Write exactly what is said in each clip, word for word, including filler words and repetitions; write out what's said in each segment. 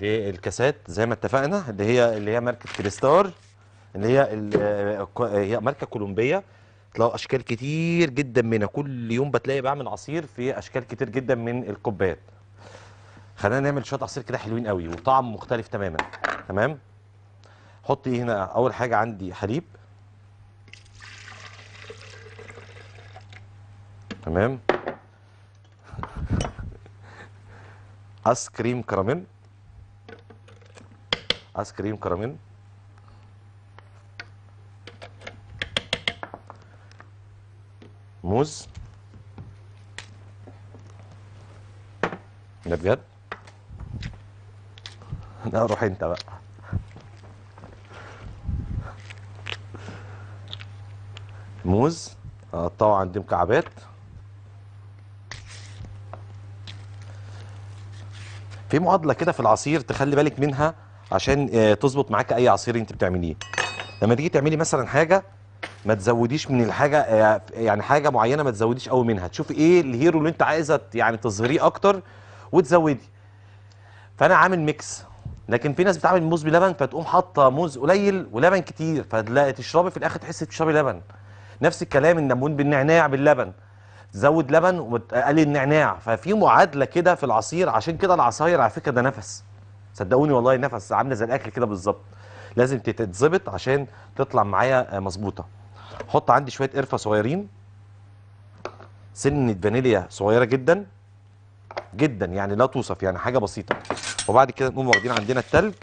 دي الكاسات زي ما اتفقنا اللي هي اللي هي ماركه كريستار، اللي هي هي ماركه كولومبيه. طلعوا اشكال كتير جدا منها، كل يوم بتلاقي بعمل عصير في اشكال كتير جدا من الكوبات. خلينا نعمل شويه عصير كده حلوين قوي وطعم مختلف تماما. تمام، حط ايه هنا؟ اول حاجه عندي حليب. تمام، ايس كريم كراميل، ايس كريم كراميل، موز. ده بجد؟ لا روح انت بقى. موز اقطعه عندي مكعبات. في معادله كده في العصير تخلي بالك منها عشان تظبط معاك اي عصير انت بتعمليه. لما تيجي تعملي مثلا حاجه ما تزوديش من الحاجه، يعني حاجه معينه ما تزوديش قوي منها، تشوفي ايه الهيرو اللي انت عايزه يعني تظهريه اكتر وتزودي. فانا عامل ميكس، لكن في ناس بتعمل موز بلبن فتقوم حاطه موز قليل ولبن كتير، فتلاقي تشربي في الاخر تحسي بتشربي لبن. نفس الكلام النمون بالنعناع باللبن، تزود لبن وتقلل نعناع، ففي معادله كده في العصير. عشان كده العصاير على فكره ده نفس، صدقوني والله نفس، عامله زي الاكل كده بالظبط، لازم تتظبط عشان تطلع معايا مظبوطه. حط عندي شويه قرفه صغيرين، سنه فانيليا صغيره جدا جدا يعني لا توصف، يعني حاجه بسيطه. وبعد كده نقوم واخدين عندنا التلج،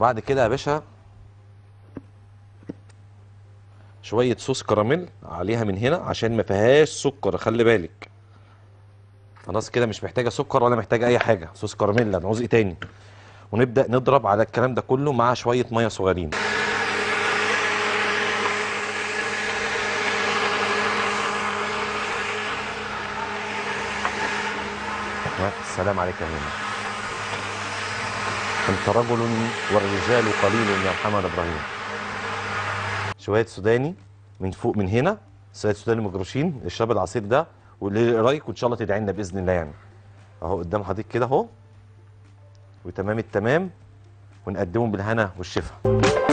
بعد كده يا باشا شويه صوص كراميل عليها من هنا عشان ما فيهاش سكر، خلي بالك. خلاص كده مش محتاجه سكر ولا محتاجه اي حاجه، صوص كراميل لا نعوز ايه تاني. ونبدا نضرب على الكلام ده كله مع شويه ميه صغيرين. السلام عليك يا هنا. انت رجل والرجال قليل يا محمد ابراهيم. شويه سوداني من فوق من هنا، شويه سوداني مجروشين. اشرب العصير ده واللي رايك، وان شاء الله تدعي لنا باذن الله. يعني اهو قدام حضرتك كده اهو، وتمام التمام، ونقدمهم بالهنا والشفا.